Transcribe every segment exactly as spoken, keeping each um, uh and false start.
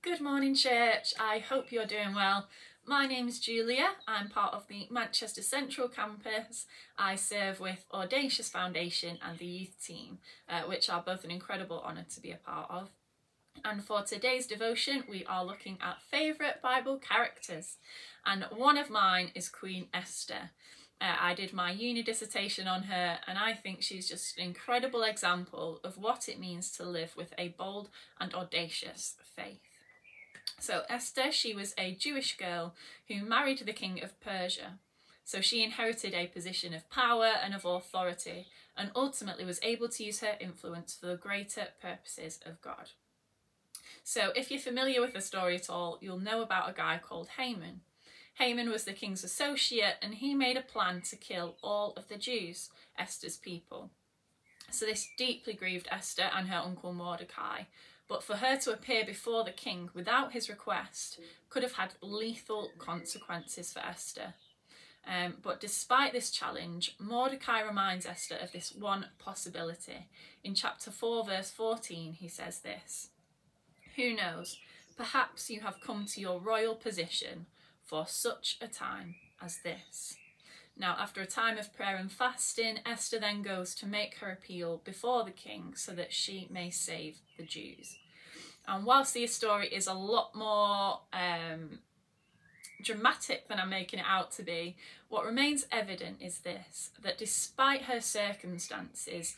Good morning, church. I hope you're doing well. My name is Julia. I'm part of the Manchester Central Campus. I serve with Audacious Foundation and the youth team, uh, which are both an incredible honour to be a part of. And for today's devotion, we are looking at favourite Bible characters. And one of mine is Queen Esther. Uh, I did my uni dissertation on her, and I think she's just an incredible example of what it means to live with a bold and audacious faith. So Esther, she was a Jewish girl who married the king of Persia. So she inherited a position of power and of authority, and ultimately was able to use her influence for the greater purposes of God. So if you're familiar with the story at all, you'll know about a guy called Haman. Haman was the king's associate, and he made a plan to kill all of the Jews, Esther's people. So this deeply grieved Esther and her uncle Mordecai, but for her to appear before the king without his request could have had lethal consequences for Esther. Um, but despite this challenge, Mordecai reminds Esther of this one possibility. In chapter four, verse fourteen, he says this: "Who knows? Perhaps you have come to your royal position for such a time as this." Now, after a time of prayer and fasting, Esther then goes to make her appeal before the king so that she may save the Jews. And whilst this story is a lot more um, dramatic than I'm making it out to be, what remains evident is this, that despite her circumstances,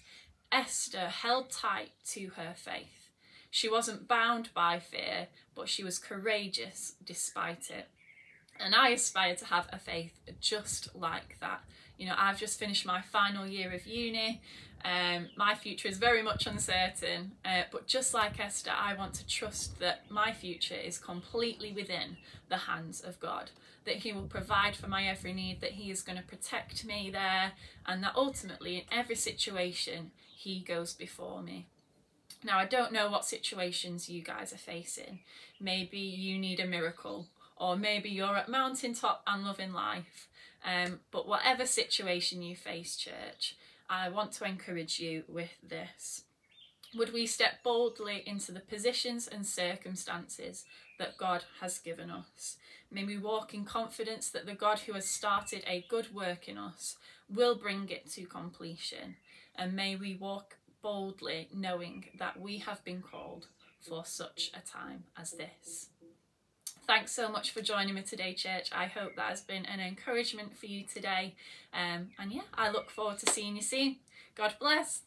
Esther held tight to her faith. She wasn't bound by fear, but she was courageous despite it. And I aspire to have a faith just like that. You know, I've just finished my final year of uni. Um, my future is very much uncertain. Uh, but just like Esther, I want to trust that my future is completely within the hands of God. That he will provide for my every need, that he is going to protect me there. And that ultimately, in every situation, he goes before me. Now, I don't know what situations you guys are facing. Maybe you need a miracle. Or maybe you're at mountaintop and loving life. Um, but whatever situation you face, church, I want to encourage you with this. Would we step boldly into the positions and circumstances that God has given us? May we walk in confidence that the God who has started a good work in us will bring it to completion. And may we walk boldly knowing that we have been called for such a time as this. Thanks so much for joining me today, church. I hope that has been an encouragement for you today. Um, and yeah, I look forward to seeing you soon. God bless.